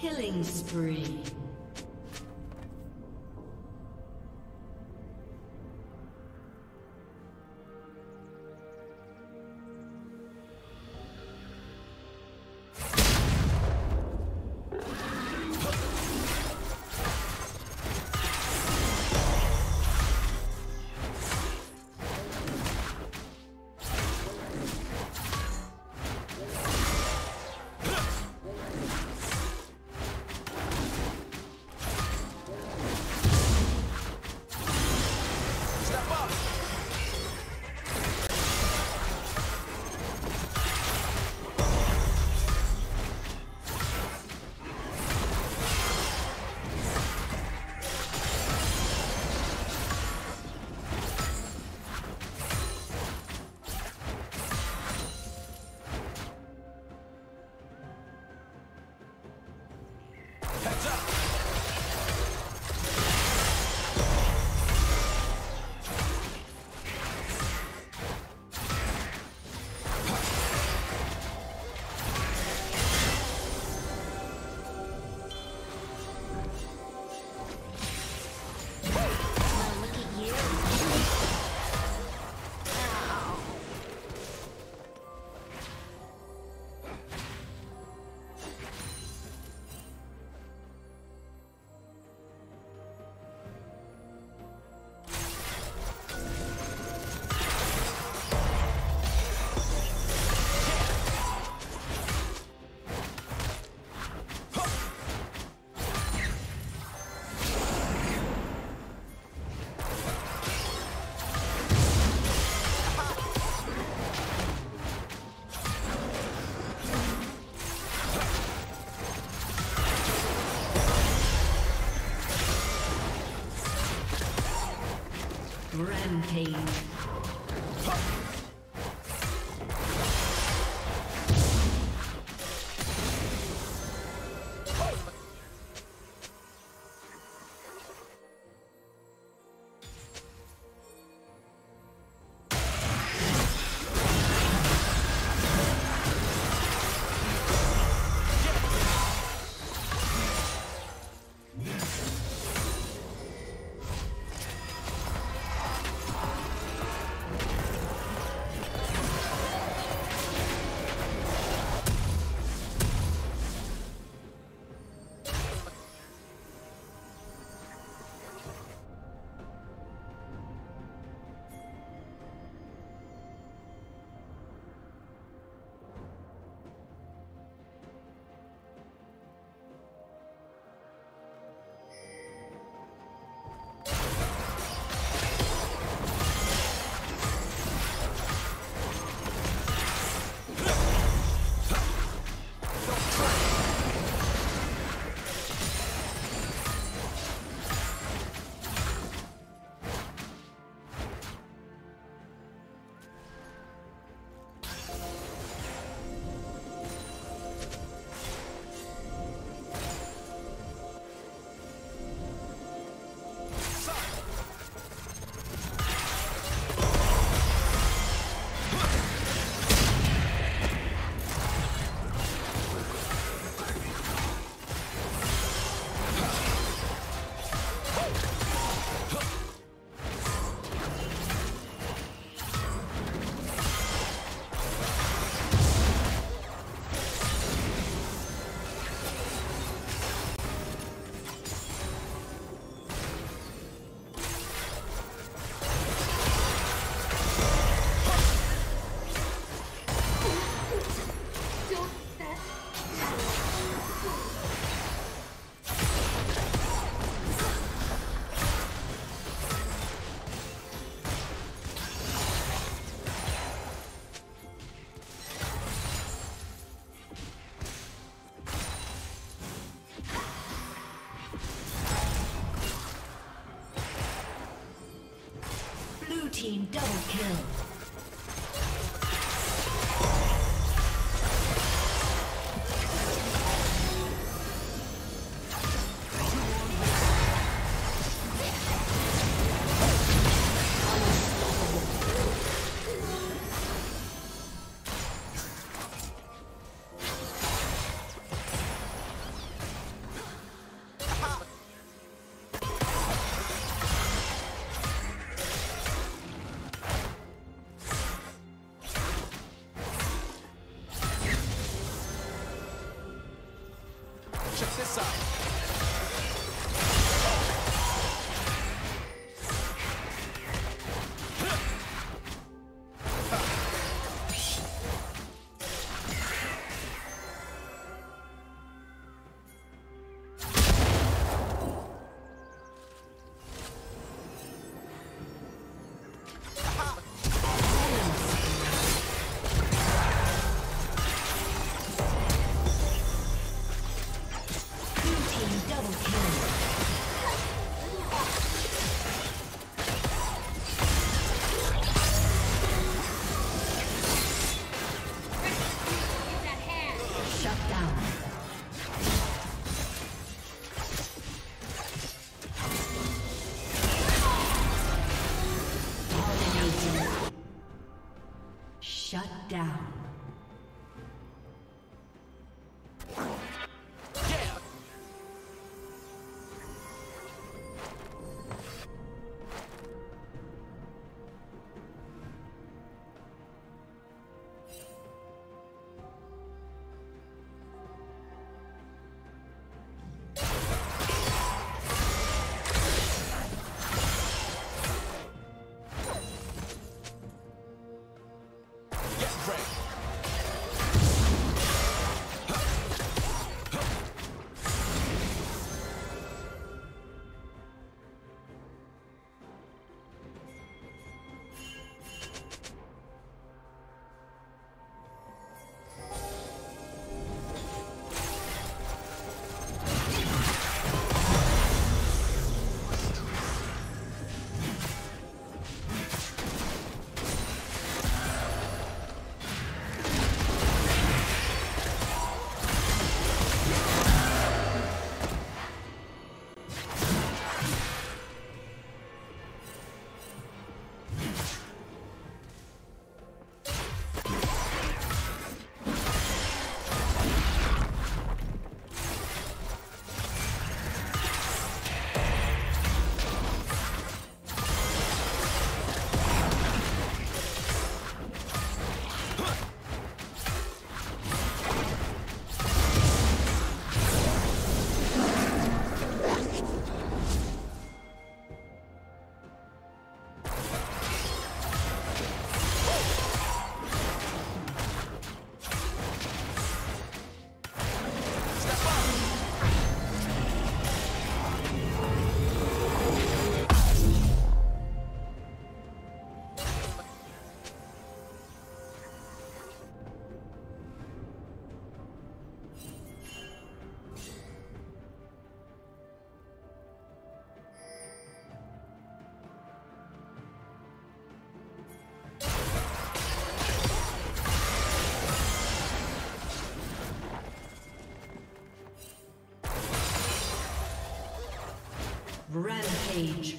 Killing spree. Rampage. Team double kill. Shut down. Rampage.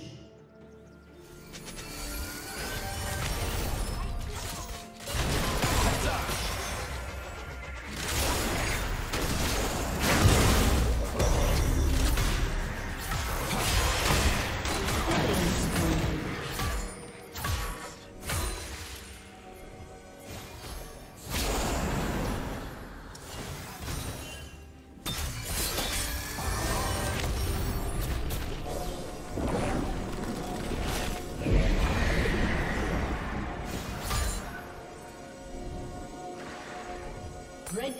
Red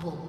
Unstoppable.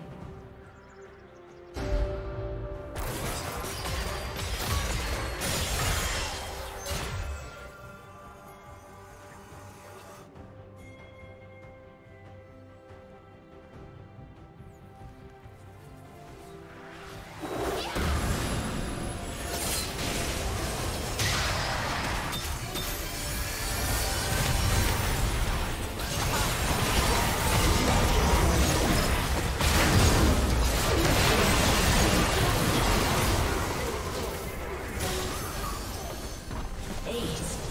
Ace.